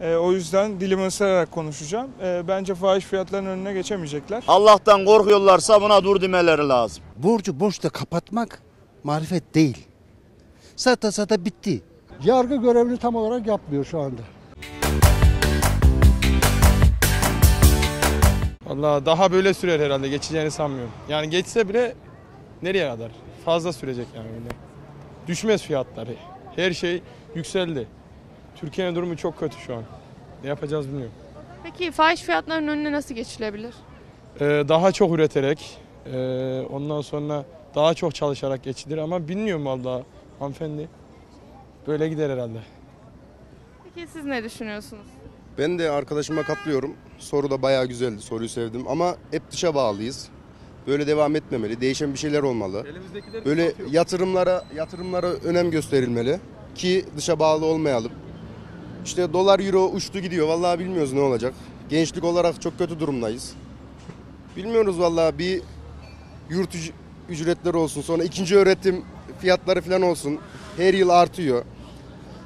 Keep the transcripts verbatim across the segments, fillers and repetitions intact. E, o yüzden dilimi ısırarak konuşacağım. E, bence fahiş fiyatların önüne geçemeyecekler. Allah'tan korkuyorlarsa buna dur demeleri lazım. Borcu borçla kapatmak marifet değil. Sata sata bitti. Yargı görevini tam olarak yapmıyor şu anda. Vallahi daha böyle sürer herhalde, geçeceğini sanmıyorum. Yani geçse bile nereye kadar? Fazla sürecek yani. Düşmez fiyatları. Her şey yükseldi. Türkiye'nin durumu çok kötü şu an. Ne yapacağız bilmiyorum. Peki fahiş fiyatların önüne nasıl geçilebilir? Ee, daha çok üreterek, e, ondan sonra daha çok çalışarak geçilir ama bilmiyorum vallahi hanımefendi. Böyle gider herhalde. Peki siz ne düşünüyorsunuz? Ben de arkadaşıma katılıyorum. Soru da bayağı güzeldi. Soruyu sevdim ama hep dışa bağlıyız. Böyle devam etmemeli. Değişen bir şeyler olmalı. Böyle yatırımlara yatırımlara önem gösterilmeli ki dışa bağlı olmayalım. İşte dolar euro uçtu gidiyor. Vallahi bilmiyoruz ne olacak. Gençlik olarak çok kötü durumdayız. Bilmiyoruz vallahi, bir yurt ücretleri olsun, sonra ikinci öğretim fiyatları falan olsun. Her yıl artıyor.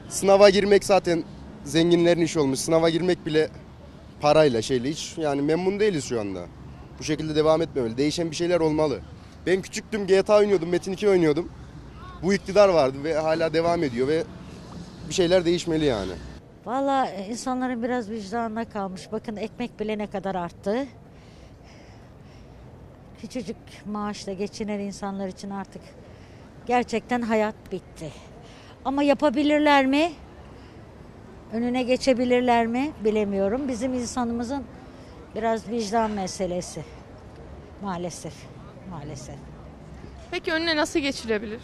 Sınava girmek zaten zenginlerin işi olmuş. Sınava girmek bile parayla şeyle hiç yani memnun değiliz şu anda. Bu şekilde devam etmemeli. Değişen bir şeyler olmalı. Ben küçüktüm, G T A oynuyordum, Metin iki oynuyordum. Bu iktidar vardı ve hala devam ediyor ve bir şeyler değişmeli yani. Valla insanların biraz vicdanına kalmış. Bakın ekmek bile ne kadar arttı. Küçücük maaşla geçinen insanlar için artık gerçekten hayat bitti. Ama yapabilirler mi? Önüne geçebilirler mi? Bilemiyorum. Bizim insanımızın biraz vicdan meselesi. Maalesef. Maalesef. Peki önüne nasıl geçilebilir?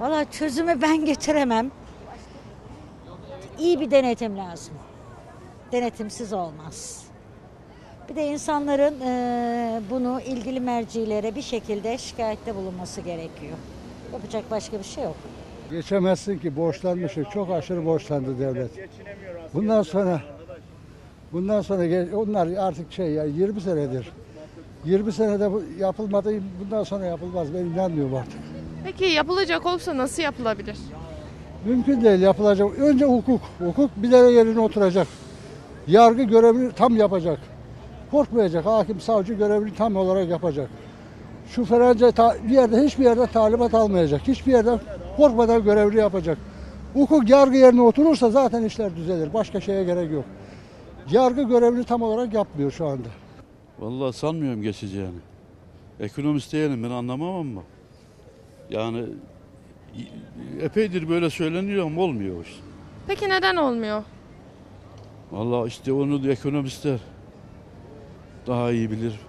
Valla çözümü ben getiremem. İyi bir denetim lazım. Denetimsiz olmaz. Bir de insanların bunu ilgili mercilere bir şekilde şikayette bulunması gerekiyor. Yapacak başka bir şey yok. Geçemezsin ki, borçlanmışız. Çok aşırı borçlandı devlet. Bundan sonra bundan sonra onlar artık şey ya, yirmi senedir. yirmi senede yapılmadı, bundan sonra yapılmaz. Ben inanmıyorum artık. Peki yapılacak olsa nasıl yapılabilir? Mümkün değil yapılacak. Önce hukuk. Hukuk bir yere yerine oturacak. Yargı görevini tam yapacak. Korkmayacak. Hakim, savcı görevini tam olarak yapacak. Şu falanca bir yerde, hiçbir yerde talimat almayacak. Hiçbir yerden korkmadan görevini yapacak. Hukuk yargı yerine oturursa zaten işler düzelir. Başka şeye gerek yok. Yargı görevini tam olarak yapmıyor şu anda. Vallahi sanmıyorum geçeceğini. Ekonomist değilim, ben anlamam ama. Yani epeydir böyle söyleniyor ama olmuyor işte. Peki neden olmuyor? Vallahi işte onu da ekonomistler daha iyi bilir.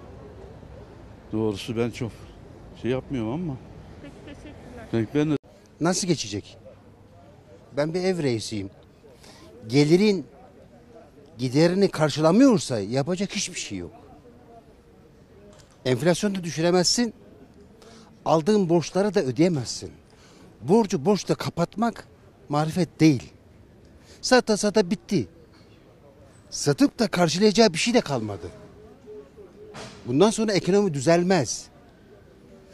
Doğrusu ben çok şey yapmıyorum ama. Peki teşekkürler. Ben de... Nasıl geçecek? Ben bir ev reisiyim. Gelirin giderini karşılamıyorsa yapacak hiçbir şey yok. Enflasyonu da düşüremezsin. Aldığın borçları da ödeyemezsin. Borcu borçla kapatmak marifet değil. Sata sata bitti. Satıp da karşılayacağı bir şey de kalmadı. Bundan sonra ekonomi düzelmez.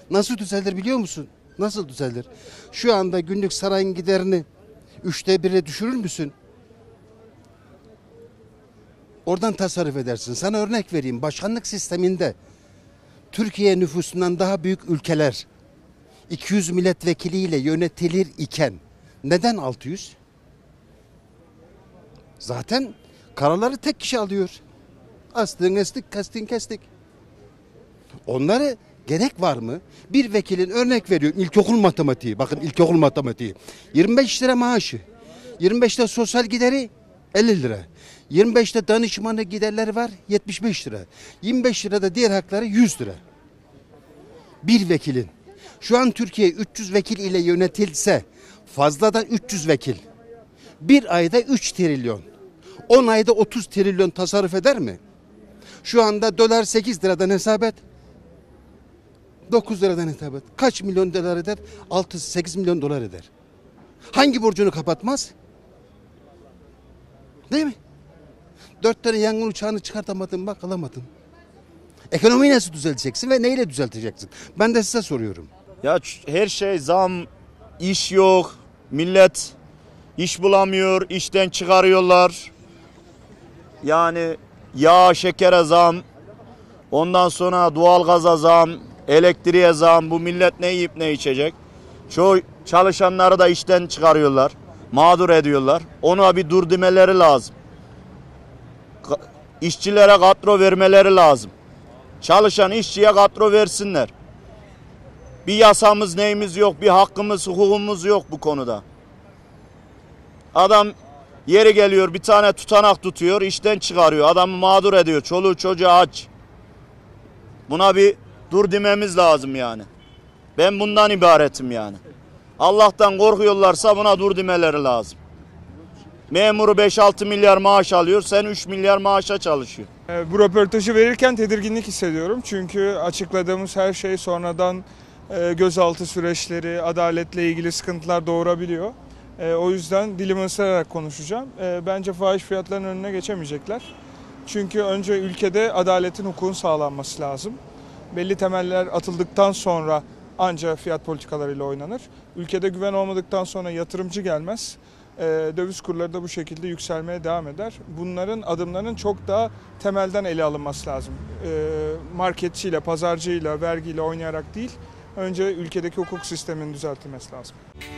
Nasıl düzelir biliyor musun? Nasıl düzelir? Şu anda günlük sarayın giderini üçte birine düşürür müsün? Oradan tasarruf edersin. Sana örnek vereyim. Başkanlık sisteminde Türkiye nüfusundan daha büyük ülkeler iki yüz milletvekiliyle yönetilir iken neden altı yüz? Zaten kararları tek kişi alıyor. Astın estik, kastin kestik. Onlara gerek var mı? Bir vekilin, örnek veriyorum, ilkokul matematiği. Bakın ilkokul matematiği. yirmi beş lira maaşı. yirmi beşte sosyal gideri elli lira. yirmi beşte danışmanı giderleri var yetmiş beş lira. yirmi beş lirada diğer hakları yüz lira. Bir vekilin. Şu an Türkiye üç yüz vekil ile yönetilse fazladan üç yüz vekil. Bir ayda üç trilyon. on ayda otuz trilyon tasarruf eder mi? Şu anda dolar sekiz liradan hesap et. dokuz liradan hesap et. Kaç milyon dolar eder? altı sekiz milyon dolar eder. Hangi borcunu kapatmaz? Değil mi? Dört tane yangın uçağını çıkartamadın bak, alamadın. Ekonomiyi nasıl düzelteceksin ve neyle düzelteceksin? Ben de size soruyorum. Ya her şey zam, iş yok, millet iş bulamıyor, işten çıkarıyorlar. Yani yağ, şekere zam, ondan sonra doğalgaza zam, elektriğe zam. Bu millet ne yiyip ne içecek? Çoğu çalışanları da işten çıkarıyorlar, mağdur ediyorlar. Ona bir dur demeleri lazım. İşçilere kadro vermeleri lazım. Çalışan işçiye kadro versinler. Bir yasamız neyimiz yok, bir hakkımız, hukukumuz yok bu konuda. Adam yeri geliyor bir tane tutanak tutuyor, işten çıkarıyor, adamı mağdur ediyor, çoluğu çocuğu aç. Buna bir dur dememiz lazım yani. Ben bundan ibaretim yani. Allah'tan korkuyorlarsa buna dur demeleri lazım. Memuru beş altı milyar maaş alıyor, sen üç milyar maaşa çalışıyor. Bu röportajı verirken tedirginlik hissediyorum. Çünkü açıkladığımız her şey sonradan gözaltı süreçleri, adaletle ilgili sıkıntılar doğurabiliyor. O yüzden dilimi ısırarak konuşacağım. Bence fahiş fiyatların önüne geçemeyecekler. Çünkü önce ülkede adaletin, hukukun sağlanması lazım. Belli temeller atıldıktan sonra ancak fiyat politikalarıyla oynanır. Ülkede güven olmadıktan sonra yatırımcı gelmez. Döviz kurları da bu şekilde yükselmeye devam eder. Bunların adımlarının çok daha temelden ele alınması lazım. Marketçiyle, pazarcıyla, vergiyle oynayarak değil, önce ülkedeki hukuk sisteminin düzeltilmesi lazım.